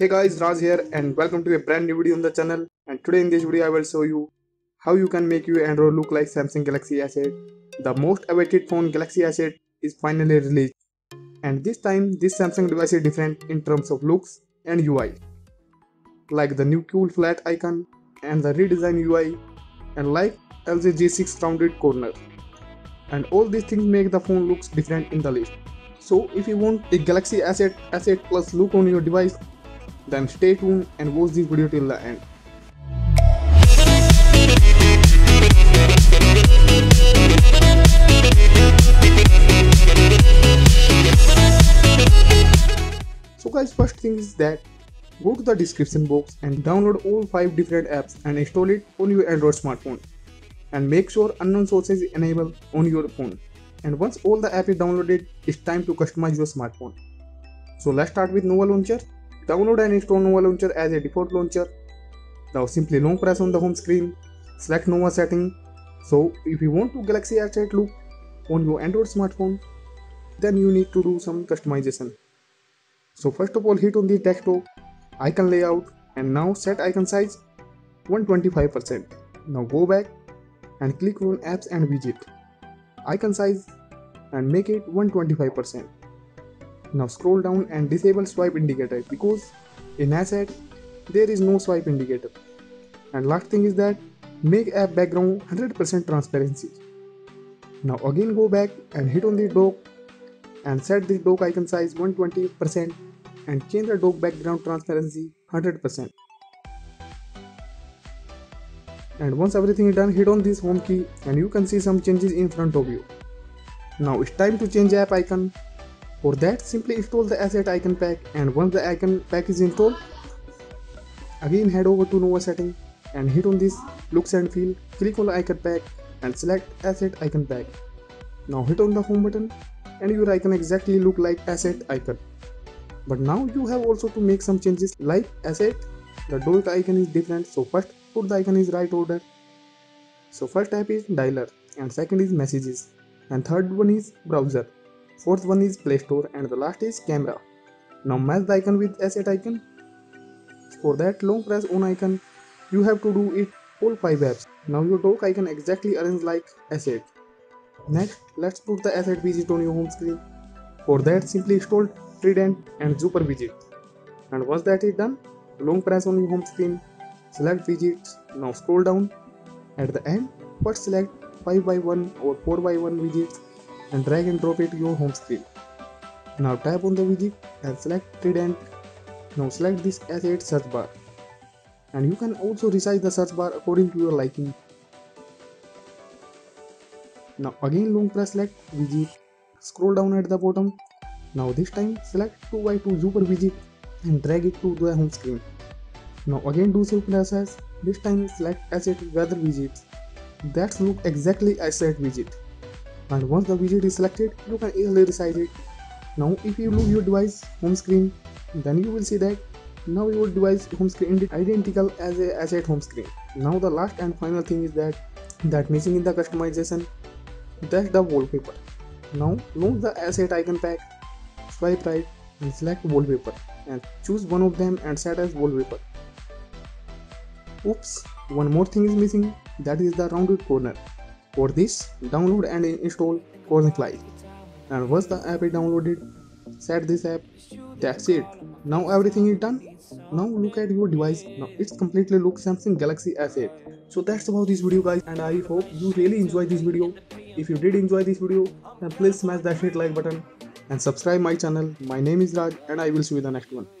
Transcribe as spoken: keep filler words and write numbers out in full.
Hey guys, Raj here and welcome to a brand new video on the channel. And today in this video I will show you how you can make your Android look like Samsung Galaxy S eight. The most awaited phone Galaxy S eight is finally released, and this time this Samsung device is different in terms of looks and U I, like the new cool flat icon and the redesigned U I, and like L G G six rounded corner, and all these things make the phone looks different in the list. So if you want a Galaxy S eight, S eight Plus look on your device, then stay tuned and watch this video till the end. So guys, first thing is that go to the description box and download all five different apps and install it on your Android smartphone, and make sure unknown sources enable on your phone. And once all the app is downloaded, it's time to customize your smartphone. So let's start with Nova Launcher. Download and install Nova Launcher as a default launcher. Now simply long press on the home screen, select Nova setting. So if you want to Galaxy S eight look on your Android smartphone, then you need to do some customization. So first of all, hit on the desktop, icon layout, and now set icon size one twenty-five percent. Now go back and click on apps and widget, icon size, and make it one twenty-five percent. Now scroll down and disable swipe indicator, because in asset there is no swipe indicator. And last thing is that make app background one hundred percent transparency. Now again go back and hit on the dock and set the dock icon size one twenty percent and change the dock background transparency one hundred percent. And once everything is done, hit on this home key and you can see some changes in front of you. Now it's time to change app icon. For that, simply install the asset icon pack, and once the icon pack is installed, again head over to Nova setting and hit on this looks and feel, click on the icon pack and select asset icon pack. Now hit on the home button and your icon exactly look like asset icon. But now you have also to make some changes, like asset, the dot icon is different, so first put the icon is right order. So first type is dialer, and second is messages, and third one is browser. Fourth one is Play Store, and the last is camera. Now match the icon with asset icon. For that, long press on icon. You have to do it all five apps. Now your dock icon exactly arranged like asset. Next, let's put the asset widget on your home screen. For that, simply install Trident and Zuper widget. And once that is done, long press on your home screen, select widgets. Now scroll down. At the end, first select five by one or four by one widgets and drag and drop it to your home screen. Now tap on the widget and select Trident. Now select this asset search bar, and you can also resize the search bar according to your liking. Now again long press select widget, scroll down at the bottom. Now this time select two by two Zuper widget and drag it to the home screen. Now again do same process, this time select asset weather widget. That's look exactly asset widget. And once the widget is selected, you can easily resize it. Now if you look your device home screen, then you will see that now your device home screen is identical as a asset home screen. Now the last and final thing is that that missing in the customization, that's the wallpaper. Now launch the asset icon pack, swipe right and select wallpaper, and choose one of them and set as wallpaper. Oops, one more thing is missing, that is the rounded corner. For this, download and install Cornerfly, and once the app is downloaded, set this app. That's it. Now everything is done. Now look at your device. Now it's completely looks Samsung Galaxy S eight. So that's about this video guys, and I hope you really enjoyed this video. If you did enjoy this video, then please smash that hit like button and subscribe my channel. My name is Raj and I will see you in the next one.